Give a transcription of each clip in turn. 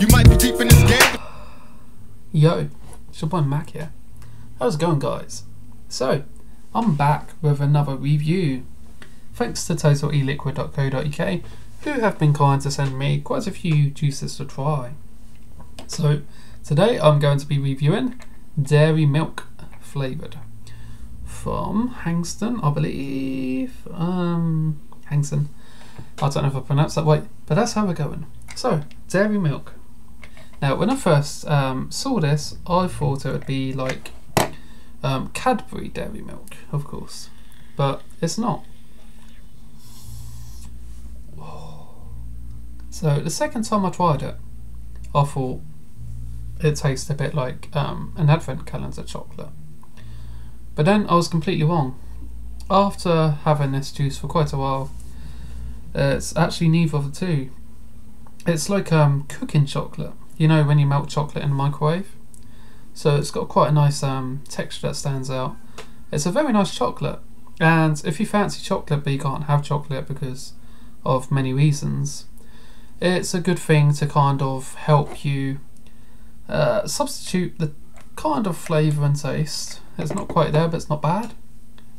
You might be deep in this game. Yo, it's your boy Mac here. How's it going, guys? So, I'm back with another review. Thanks to TotalEliquid.co.uk, who have been kind to send me quite a few juices to try. So, today I'm going to be reviewing Dairy Milk flavoured from Hangsen, I believe. Hangsen. I don't know if I pronounced that right, but that's how we're going. So, Dairy Milk. Now, when I first saw this, I thought it would be like Cadbury Dairy Milk, of course, but it's not. So the second time I tried it, I thought it tasted a bit like an advent calendar chocolate, but then I was completely wrong. After having this juice for quite a while, it's actually neither of the two. It's like cooking chocolate, you know, when you melt chocolate in the microwave. So it's got quite a nice texture that stands out. It's a very nice chocolate, and if you fancy chocolate but you can't have chocolate because of many reasons, it's a good thing to kind of help you substitute the kind of flavour and taste. It's not quite there, but it's not bad.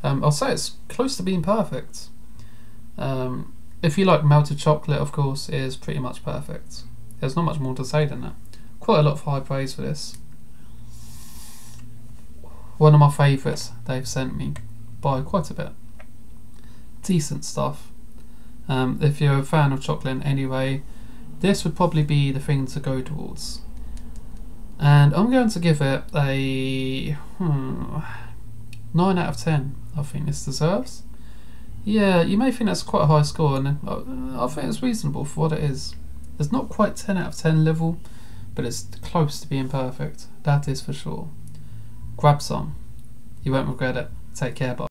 I'll say it's close to being perfect. If you like melted chocolate, of course, it is pretty much perfect. There's not much more to say than that. Quite a lot of high praise for this. One of my favourites they've sent me by quite a bit. Decent stuff. If you're a fan of chocolate in any way, this would probably be the thing to go towards. And I'm going to give it a 9 out of 10, I think this deserves. Yeah, you may think that's quite a high score, and I think it's reasonable for what it is. It's not quite 10 out of 10 level, but it's close to being perfect, that is for sure. Grab some, you won't regret it. Take care, bye.